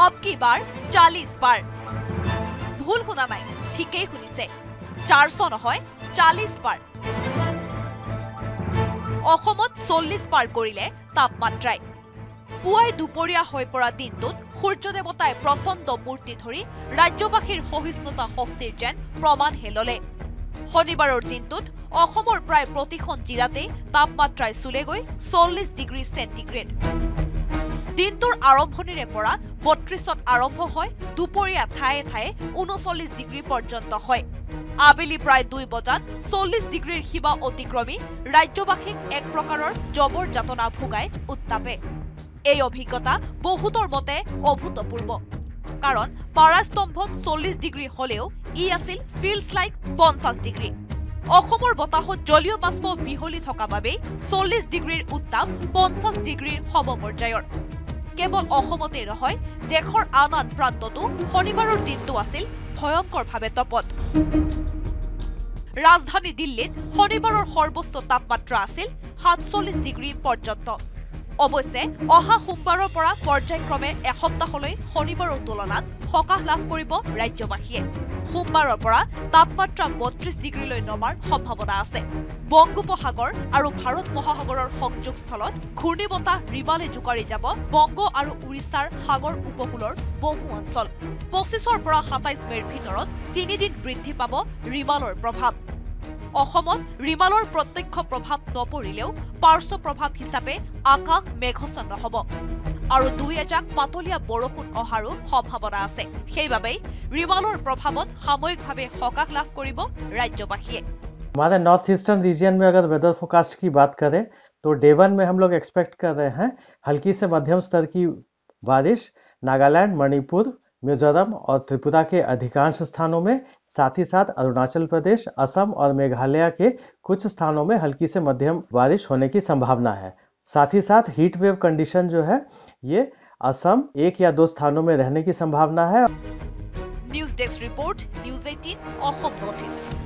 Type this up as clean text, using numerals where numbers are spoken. अब की बार 40 बार भूल शुना ना ठीक शुनिसे 400 নহয় 40 बार 40 बार करिले तापमात्राय पुआई दुपरिया हो पड़ा दिनटुत सूर्य देवताय प्रचंड मूर्ति धरि राज्यवासीर सहिष्णुता शक्तिर जेन प्रमाण हेलले शनिबारर दिनटुत অসমৰ প্ৰায় প্ৰতিখন জিলাতে তাপমাত্ৰা চুলেগৈ 40 ডিগ্ৰী সেন্টিগ্ৰেড। দিনটোৰ আৰম্ভণিৰে পৰা 32ত আৰম্ভ হয়, দুপৰীয়া ঠায়ে ঠায়ে 39 ডিগ্ৰী পৰ্যন্ত হয়। আবেলি প্ৰায় 2 বজাত 40 ডিগ্ৰীৰ সীমা অতিক্ৰমি ৰাজ্যবাসীক এক প্ৰকাৰৰ জবৰ যাতনা ভোগাই উত্তাপে। এই অভিজ্ঞতা বহুতৰ মতে অভূতপূৰ্ব। কাৰণ পাৰাস্তম্ভত 40 ডিগ্ৰী হ'লেও ই আছিল ফিলছ লাইক 50 ডিগ্ৰী। অসমৰ বতাহত জলীয় বাষ্প বিহলি থকা বাবে 40 ডিগ্ৰীৰ উত্তাপ 50 ডিগ্ৰীৰ সমপৰ্যায়ৰ। কেৱল অসমতে নহয়, দেশৰ আন আন প্ৰান্ততো শনিবাৰৰ দিনটো আছিল ভয়ংকৰভাৱে তপত। ৰাজধানী দিল্লীত শনিবাৰৰ সৰ্বোচ্চ তাপমাত্ৰা আছিল 47 ডিগ্ৰী পৰ্যন্ত। অৱশ্যে অহা সোমবাৰৰ পৰা পৰ্যায়ক্ৰমে এসপ্তাহলৈ শনিবাৰৰ তুলনাত সকাহ লাভ কৰিব ৰাজ্যবাসীয়ে। সোমবাৰৰ পৰা তাপমাত্ৰা 32 ডিগ্ৰীলৈ নমাৰ সম্ভাৱনা আছে। বংগোপসাগৰ আৰু ভাৰত মহাসাগৰৰ সংযোগস্থলত ঘূৰ্ণিবতাহ ৰিবালে জুকাৰি যাব বংগ আৰু উৰিষ্যাৰ সাগৰ উপকূলৰ বহু অঞ্চল। 25ৰ পৰা 27 মেৰ ভিতৰত 3 দিন বৃদ্ধি পাব ৰিবালৰ প্ৰভাৱ। অসমত ৰিবালৰ প্ৰত্যক্ষ প্ৰভাৱ নপৰিলেও পাৰ্শ্ব প্ৰভাৱ হিচাপে আকাশ মেঘছন্ন হ'ব আৰু দুই এজাক পাতলীয়া বৰষুণ অহাৰো সম্ভাৱনা আছে। সেইবাবে ৰিবালৰ প্ৰভাৱত সাময়িকভাৱে সকাহ লাভ কৰিব ৰাজ্যবাসীয়ে। हमारे नॉर्थ ईस्टर्न रीजन में अगर वेदर फोरकास्ट की बात करें तो डे 1 में हम लोग एक्सपेक्ट कर रहे हैं हल्की से मध्यम स्तर की बारिश। नागालैंड, मणिपुर, मिजोरम और त्रिपुरा के अधिकांश स्थानों में, साथ ही साथ अरुणाचल प्रदेश, असम और मेघालय के कुछ स्थानों में हल्की से मध्यम बारिश होने की संभावना है। साथ ही साथ हीट वेव कंडीशन जो है ये असम 1 या 2 स्थानों में रहने की संभावना है। News desk report, news 18 of North east.